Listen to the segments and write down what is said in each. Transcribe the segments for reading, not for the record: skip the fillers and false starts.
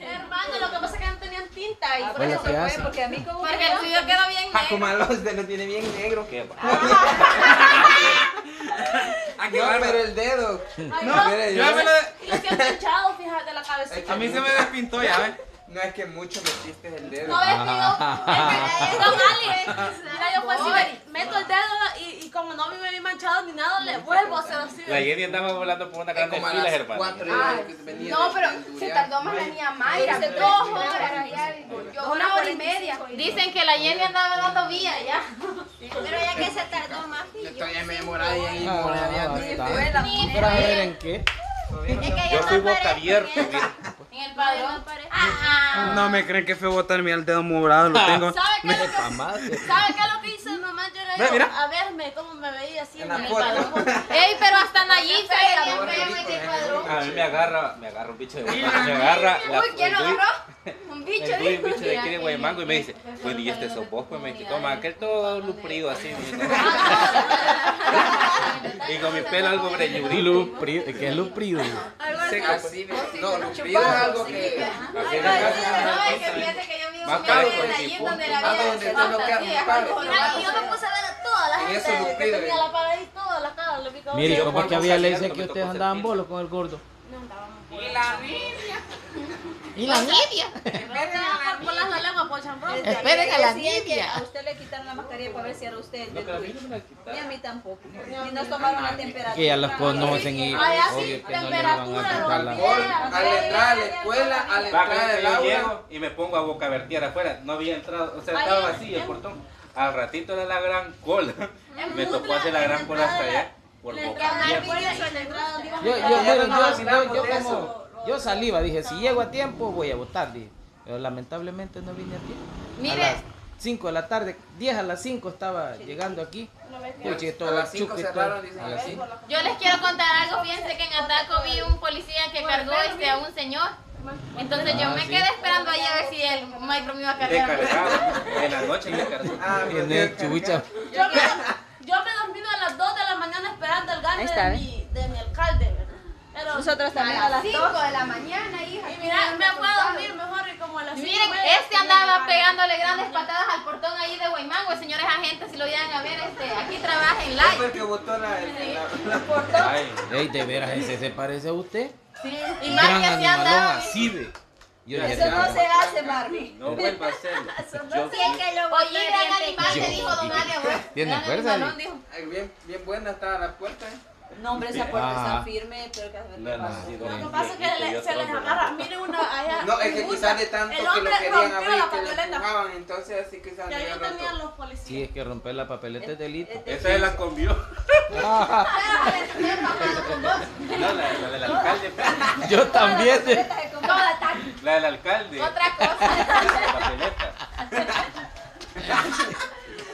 Hermano, lo que pasa es que no tenían tinta y por eso se fue, porque a mí como... Porque el tuyo quedó bien negro. Jacomalo, usted lo tiene bien negro. ¿Qué? A quemar pero el dedo. No, yo me lo... siempre hinchado, fíjate, la cabecita. A mí se me despintó, ya ves. No, es que mucho metiste el dedo. No, es que yo... Don Ali, mira, yo fue así, meto el dedo y como no me vi manchado ni nada, le vuelvo a hacer así. La Jenny andaba volando por una gran fila, hermano. No, pero se tardó más la niña Mayra. 2 horas, ya, 1 hora y media. Dicen que la Jenny andaba dando vía, ya. Pero ya que se tardó más. Estoy enamorada y ahí morada. ¿Pero a ver en qué? Yo estoy boca abierta. En el padrón. No me creen que fue botarme al dedo morado, lo tengo. ¿Sabe qué es lo que hizo mamá? Yo le digo, a verme cómo me veía así en el padrón. Ey, pero hasta Nayib se el padrón. A mí me agarra un bicho de Guayamango. Me agarra. Uy, ¿quién agarró? Un bicho de aquí de Guayamango y me dice, bueno, y este sos vos, pues me dice, toma, aquel todo luprido así. Y con mi pelo algo breñudo. ¿Qué es luprido? No, luprido es algo que... Más caro porque si pongo y yo me puse a ver a toda la gente que tenía la pared y toda la cara. Mire, ¿cómo que había leyes que ustedes andaban bolos con el gordo? No andábamos. Y la media. Y la media. Esperen a la media. A usted le quitaron la mascarilla para ver si era usted. Y a mí tampoco. Y nos tomaron la temperatura. Que ya las conocen y obvio que no le van a tocar la bola. Al entrar a la escuela, al entrar al aula. Y me pongo a boca vertiera afuera. No había entrado, o sea, estaba vacío el portón. Al ratito era la gran cola. Me tocó hacer la gran cola hasta allá. Yo saliva, dije, si llego a tiempo voy a votar, dije. Pero lamentablemente no vine a tiempo. Mire. A las 5 de la tarde, 10 a las 5 estaba llegando aquí. A las 5 cerraron, dicen. Yo les quiero contar algo, fíjense que en Ataco vi un policía que cargó a un señor. Entonces yo me quedé esperando ahí a ver si el maestro me iba a cargar. En la noche me cargó. Yo me dormí a las 2 de la mañana esperando el gane de mi alcalde, ¿verdad? Pero nosotros también a las 5 de la mañana, hija. Y mira, me voy a dormir mejor y como a las 5. Miren, este andaba pegándole grandes patadas al portón ahí de Guaymango, señores agentes, si lo llegan a ver, aquí trabaja en live. Porque botó la portón. Ay, de veras, ese se parece a usted. Sí, y más que se andaba así de... Eso no se hace, Marvin. No vuelva a hacerlo. Oye, gran animal, le dijo Don Ali. Tiene fuerza. Bien buena está la puerta. No, hombre, esa puerta está firme. Lo que pasa es que se les agarra. Miren una allá. No, es que quizás de tanto que lo querían abrir que les empujaban. Entonces así quizás le habían roto. Sí, es que romper la papeleta es delito. Esa es la convió. No, la del alcalde. Yo también. La del alcalde. Otra cosa.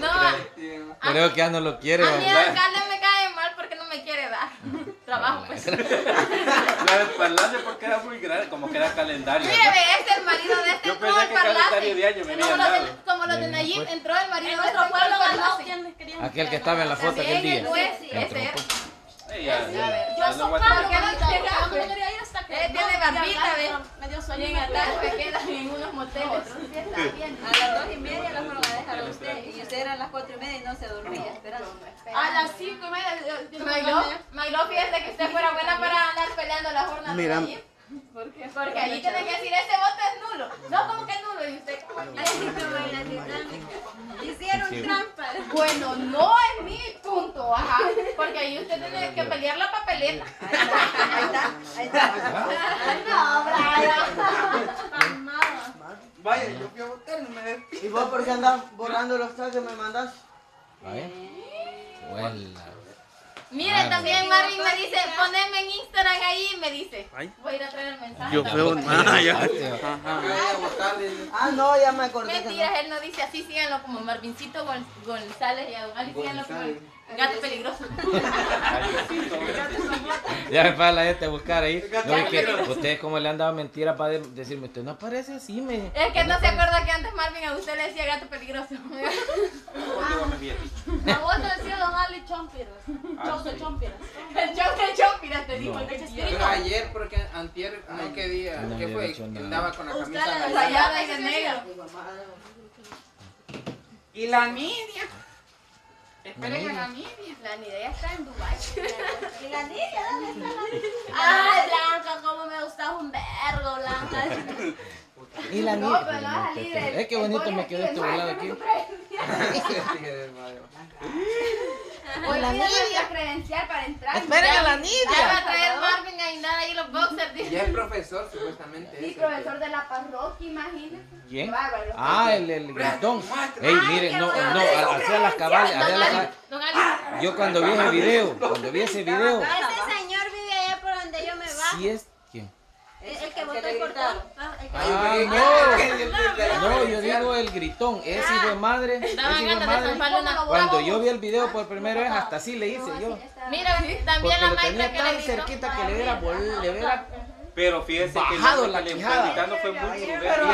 No. Creo que ya no lo quiere. A mí el alcalde me cae mal porque no me quiere dar trabajo. Pues. La del parlante porque era muy grande, como que era calendario. Mire, este el marido de este entró al parlante. Como los de Nayib, entró el marido de otro pueblo ganado. Aquel que estaba en la foto aquel día. Yo socavo, porque no quería ir hasta que... Tiene barbita, ¿ves? Me dio sueño en la tarde, me quedan en unos moteles. A las 2:30 la fueron a dejar a usted. Y usted era a las 4:30 y no se dormía, esperando. A las 5:30... Mayló, fíjese que usted fuera buena para andar peleando la jornada de allí. Porque allí tiene que decir, ese voto es nulo. No, como que es nulo. Y usted... Hicieron trampa. Bueno, no es mi punto, ajá. Porque ahí usted tiene que pelear la papeleta. Ahí está. No, Brian. Vaya, yo fui a votar, no me despido. ¿Y vos por qué andás borrando los trajes me mandás? Mira, también Marvin me dice, poneme en Instagram ahí, me dice. Voy a ir a traer el mensaje. Yo creo, no, ya me acordé. Mentiras, él no dice así, síganlo como Marvincito González y a Don Ali, síganlo como Gato Peligroso. Ya me para la gente a buscar ahí. No, es que ustedes como le han dado mentiras para decirme, usted no parece así, me... Es que no se acuerda que antes Marvin a usted le decía Gato Peligroso. A vos te decía Don Ali Chompiras. El Chompiras te no. Pero ayer, porque antier, no, ¿qué día? No, ¿qué fue? Andaba con la camisa rayada y de negro. Y la media. Esperen a la media. La media está en Dubái. ¿Y la media? ¿Dónde está la media? Ay, Blanca, cómo me gusta un vergo, Blanca. Y la niña. No, pero no vas a salir. Es que bonito me quedó este volado aquí. Hoy la niña la credencial para entrar. Esperen a la niña. Ya va a traer Marvin a indagar ahí los boxers. Ya es profesor, supuestamente. Sí, profesor de la parroquia, imagínate. ¿Quién? Ah, el gritón. Ey, miren, no, no, hacia las cabales. Yo cuando vi ese video, Ese señor vive allá por donde yo me bajo. Sí es. ¿Quién? El que votó el cortado. Ah, no. No, yo digo el gritón. Es hijo de madre. Cuando yo vi el video por primera vez, hasta así le hice yo. Mira, también la maestra que tan cerquita que le diera. Pero fíjense que el mexicano fue muy grosero.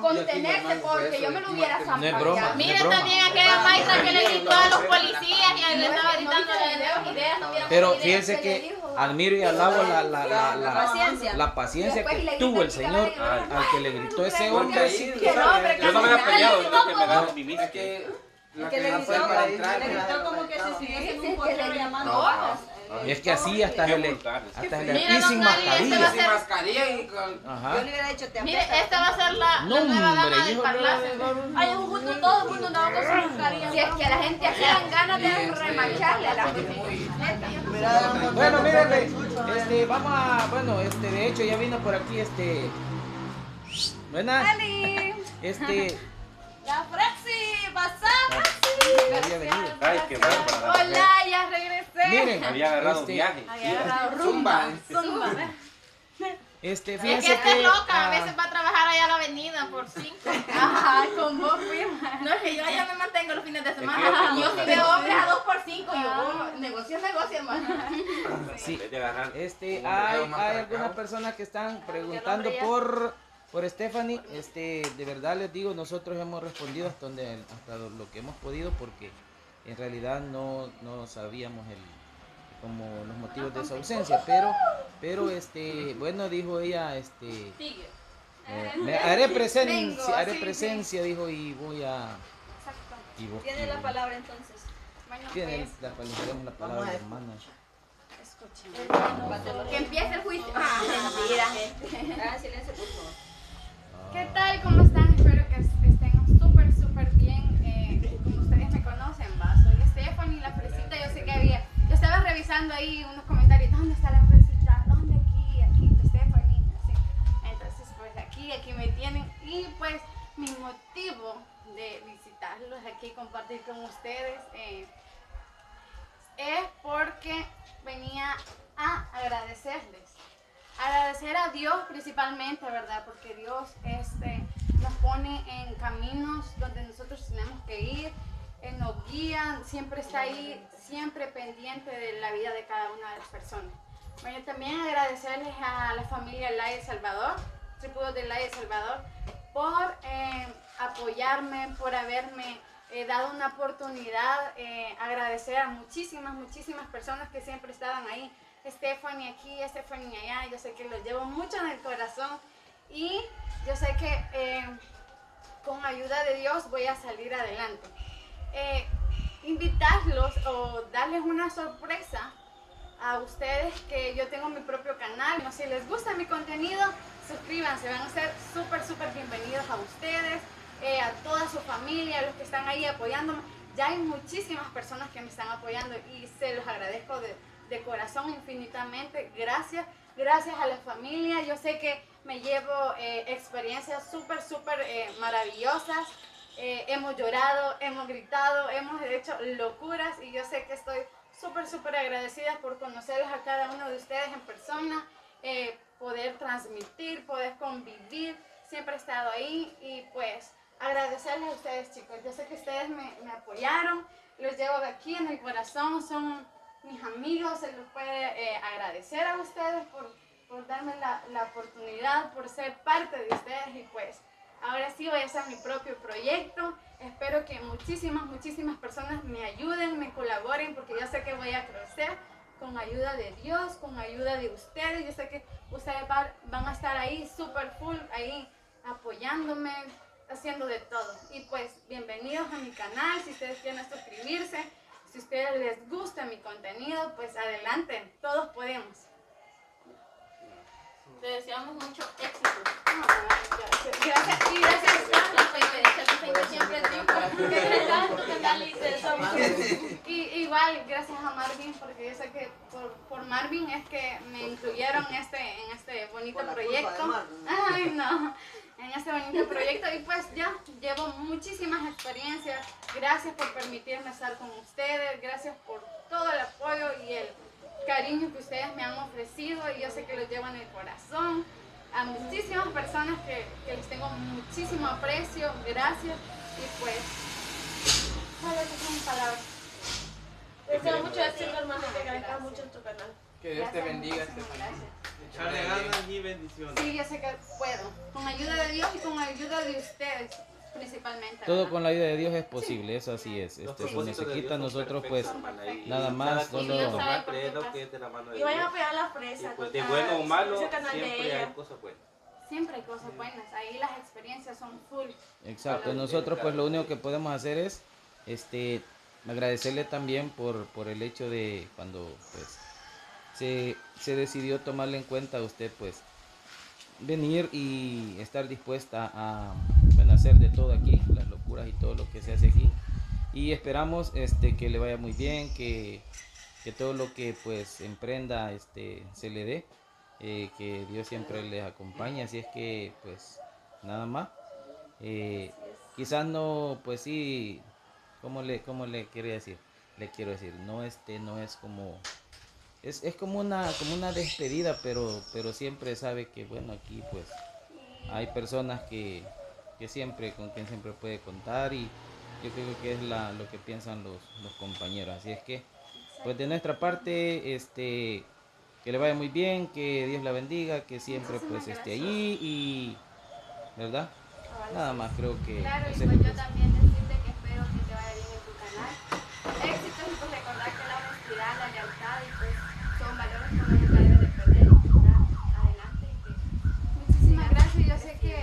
Contenerse porque yo me lo hubiera zampado. Miren también aquella maestra que le gritó a los policías y le estaba gritando las ideas. Pero fíjense que admiro y alabo la paciencia que tuvo el señor al que le gritó ese hombre. Yo no me había peleado, yo que me daba mi misma. Que le gritó como que se siguiese un poquito llamando. Y es que así hasta se le pide sin mascarilla. Sin mascarilla y con... Yo le hubiera dicho, te mire, esta va a ser la nueva dama del parlace. Hay un junto, todo el mundo andaba con su mascarilla. Si es que a la gente aquí dan ganas de remacharle a la gente. Bueno, mírenle, vamos a... Bueno, de hecho ya vino por aquí Buenas. La Fraxi, pasá Fraxi. Ay, qué bárbara. Hola, ya regresé. Miren, había agarrado viaje. Había agarrado rumba. Fíjense es que está loca, a veces va a trabajar allá a la avenida por 5. Ajá, con vos fuimos. No, es que yo allá me mantengo los fines de semana. Yo soy de hombres a 2 por 5. Yo, negocio, hermano. Sí, hay algunas personas que están preguntando por Stephanye. De verdad les digo, nosotros hemos respondido hasta lo que hemos podido, porque en realidad no sabíamos como los motivos de su ausencia, pero bueno, dijo ella, haré presencia, dijo, y voy a... Tiene la palabra entonces. Tiene la palabra, hermana. Que empiece el juicio. Ah, mentira, gente. Ah, silencio, por favor. ¿Qué tal? ¿Cómo están? Espero que estén súper bien. Como ustedes me conocen, soy Stephanye, la Fresita. Yo sé que yo estaba revisando ahí unos comentarios. ¿Dónde está la Fresita? ¿Dónde? Aquí, Stephanye. Sí. Entonces, pues aquí me tienen. Y pues, mi motivo de visitarlos aquí, compartir con ustedes, es porque venía a agradecerles. Agradecer a Dios principalmente, ¿verdad? Porque Dios nos pone en caminos donde nosotros tenemos que ir, nos guía, siempre está ahí, siempre pendiente de la vida de cada una de las personas. Bueno, también agradecerles a la familia Lai de Salvador, Tripudos de Lai de Salvador, por apoyarme, por haberme dado una oportunidad, agradecer a muchísimas personas que siempre estaban ahí. Stephanye aquí, Stephanye allá, yo sé que los llevo mucho en el corazón y yo sé que con ayuda de Dios voy a salir adelante. Invitarlos o darles una sorpresa a ustedes, que yo tengo mi propio canal. Si les gusta mi contenido, suscríbanse, van a ser súper bienvenidos a ustedes, a toda su familia, a los que están ahí apoyándome. Ya hay muchísimas personas que me están apoyando y se los agradezco de corazón infinitamente. Gracias a la familia. Yo sé que me llevo experiencias súper maravillosas. Hemos llorado, hemos gritado, hemos hecho locuras y yo sé que estoy súper agradecida por conocerlos a cada uno de ustedes en persona, poder transmitir, poder convivir. Siempre he estado ahí y pues agradecerles a ustedes, chicos. Yo sé que ustedes me apoyaron, los llevo aquí en el corazón, son... mis amigos, se los puede agradecer a ustedes por darme la oportunidad, por ser parte de ustedes. Y pues ahora sí voy a hacer mi propio proyecto. Espero que muchísimas personas me ayuden, me colaboren, porque yo sé que voy a crecer, con ayuda de Dios, con ayuda de ustedes. Yo sé que ustedes van a estar ahí super full, ahí apoyándome, haciendo de todo. Y pues bienvenidos a mi canal, si ustedes quieren suscribirse, si a ustedes les gusta mi contenido, pues adelante, todos podemos. Te deseamos mucho éxito. Gracias. Y gracias a siempre digo. Y igual, gracias a Marvin, porque yo sé que por Marvin es que me incluyeron en este bonito proyecto. Ay, no. En este bonito proyecto. Y pues ya llevo muchísimas experiencias. Gracias por permitirme estar con ustedes. Gracias por todo el apoyo y el cariño que ustedes me han ofrecido, y yo sé que los llevo en el corazón. A muchísimas personas que les tengo muchísimo aprecio, gracias. Y pues, ¿cuáles son mis palabras? Te deseo mucho éxito, hermano, te agradezco mucho en tu canal. Que Dios te bendiga. Echarle ganas y bendiciones. Sí, yo sé que puedo, con ayuda de Dios y con ayuda de ustedes, principalmente. Todo, ¿verdad? Con la ayuda de Dios es posible, sí. Eso así es. Eso no se quita, nosotros pues nada más. Solo... Y vayan a pegar la fresa. Pues, de bueno o malo, siempre hay cosas buenas. Siempre hay cosas buenas, ahí las experiencias son full. Exacto, nosotros pues lo único que podemos hacer es agradecerle también por el hecho de cuando pues se decidió tomarle en cuenta a usted pues venir y estar dispuesta a hacer de todo aquí, las locuras y todo lo que se hace aquí, y esperamos que le vaya muy bien, que todo lo que pues emprenda se le dé, que Dios siempre les acompañe, así es que pues nada más, quizás no, pues sí, cómo le quería decir, no no es como es como una despedida, pero siempre sabe que bueno, aquí pues hay personas que siempre, con quien siempre puede contar, y yo creo que es lo que piensan los compañeros, así es que pues de nuestra parte que le vaya muy bien, que Dios la bendiga, que siempre pues esté allí, y ¿verdad? Nada más creo que claro, y pues yo también decirte que espero que te vaya bien en tu canal, éxitos, y pues recordar que la honestidad, la lealtad y pues son valores que no se deben de perder, adelante, y que muchísimas gracias. Yo sé que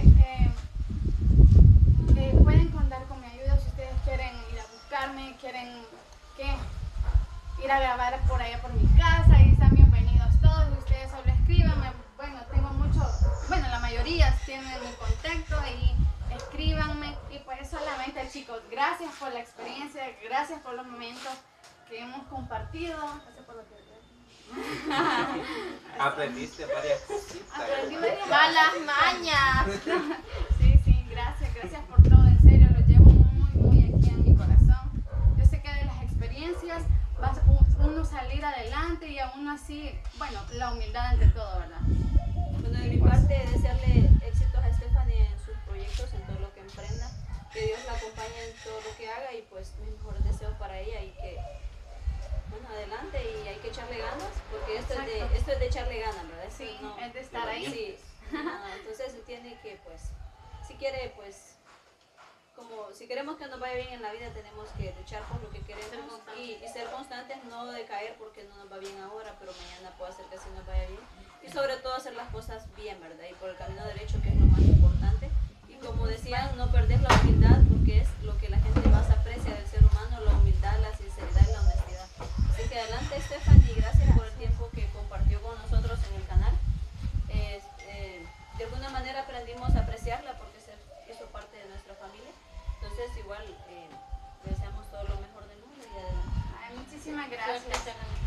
pueden contar con mi ayuda si ustedes quieren ir a buscarme, quieren ir a grabar por allá por mi casa, ahí están bienvenidos todos, ustedes solo escríbanme, bueno, tengo la mayoría tienen mi contacto, ahí escríbanme, y pues solamente chicos, gracias por la experiencia, gracias por los momentos que hemos compartido, gracias por lo que... Aprendiste varias cositas. Aprendí varias malas mañas. Sí, sí, gracias por todo. Vas uno a salir adelante, y aún así, bueno, la humildad ante todo, ¿verdad? Bueno, de mi parte, desearle éxitos a Stephanye en sus proyectos, en todo lo que emprenda, que Dios la acompañe en todo lo que haga, y pues mis mejores deseos para ella, y que, bueno, adelante, y hay que echarle ganas, porque esto es de echarle ganas, ¿verdad? Esto sí, no, es de estar ahí. Sí, entonces tiene que, pues, si quiere, pues... Como si queremos que nos vaya bien en la vida, tenemos que luchar por lo que queremos y ser constantes, no decaer porque no nos va bien ahora, pero mañana puede ser que sí nos vaya bien. Y sobre todo hacer las cosas bien, ¿verdad? Y por el camino derecho, que es lo más importante. Y como decían, no perder la humildad, porque es lo que la gente más aprecia del ser humano, la humildad, la sinceridad y la honestidad. Así que adelante, Stephanye, y gracias por el tiempo que compartió con nosotros en el canal. De alguna manera aprendimos a apreciarla porque hizo parte de nuestra familia. Entonces igual deseamos todo lo mejor del mundo y adelante. Ay, muchísimas gracias.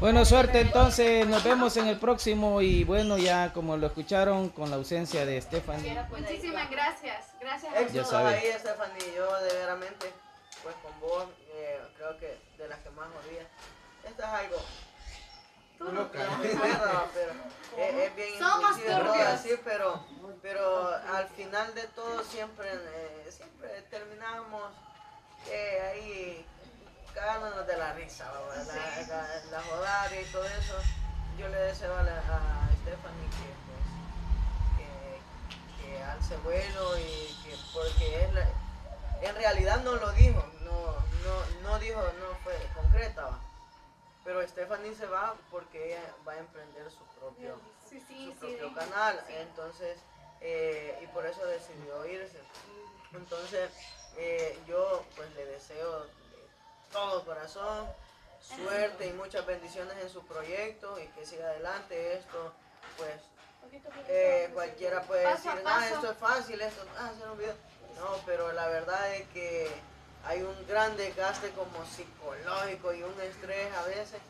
Bueno, suerte entonces, nos vemos en el próximo, y bueno, ya como lo escucharon, con la ausencia de Stephanye. Muchísimas gracias. Éxitos ahí, Stephanye, yo de veramente, pues con vos, creo que de las que más olvidas. Esto es algo... es bien inclusive así, pero al final de todo siempre terminamos ahí cagándonos de la risa, la jodaria y todo eso. Yo le deseo a Stephanye que alce vuelo, y que porque él en realidad no lo dijo, no fue concreta, Pero Stephanye se va porque ella va a emprender su propio canal, entonces, y por eso decidió irse. Entonces, yo pues le deseo de todo corazón suerte y muchas bendiciones en su proyecto y que siga adelante. Esto, pues, cualquiera puede decir, no, esto es fácil, esto, hacer un video. No, pero la verdad es que hay un gran desgaste como psicológico y un estrés a veces,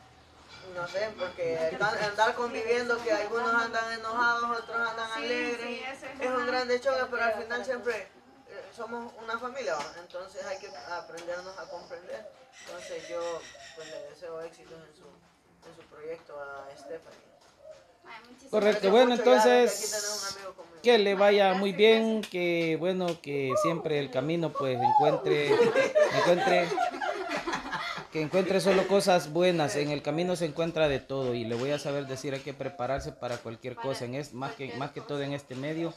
no sé, porque andar conviviendo, que algunos andan enojados, otros andan alegres, es un gran choque, pero al final siempre somos una familia, entonces hay que aprendernos a comprender. Entonces yo pues le deseo éxitos en su proyecto a Stephanye. Correcto, bueno, entonces que le vaya muy bien, que bueno, que siempre el camino pues encuentre solo cosas buenas. En el camino se encuentra de todo, y le voy a saber decir, hay que prepararse para cualquier cosa, más que todo en este medio.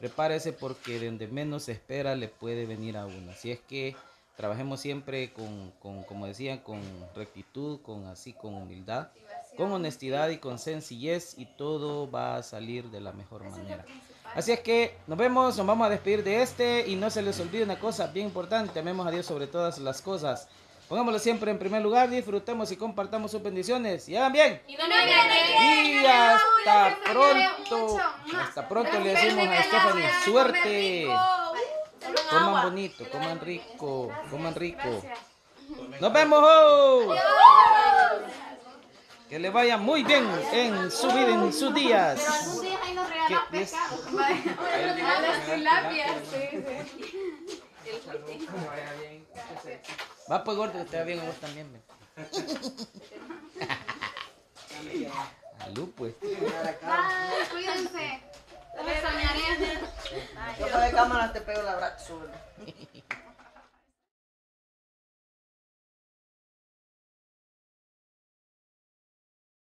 Prepárese, porque donde menos se espera le puede venir a uno. Así es que trabajemos siempre como decían, con rectitud, con humildad, con honestidad y con sencillez, y todo va a salir de la mejor manera. Así es que nos vamos a despedir de este, y no se les olvide una cosa bien importante: amemos a Dios sobre todas las cosas, pongámoslo siempre en primer lugar, disfrutemos y compartamos sus bendiciones, y hagan bien. Y hasta pronto, le decimos a Stephanye, suerte. Coman bonito, coman rico, coman rico. ¡Nos vemos! Oh. Que le vaya muy bien en su vida, en sus días. Pero algún día ahí nos regalan pesca. Las tilapias, sí. Va pues, gordo, que te va bien a vos también, ven. Salud, pues. Bye, cuídense. Te soñaré. Yo de cámara te pego la brazo.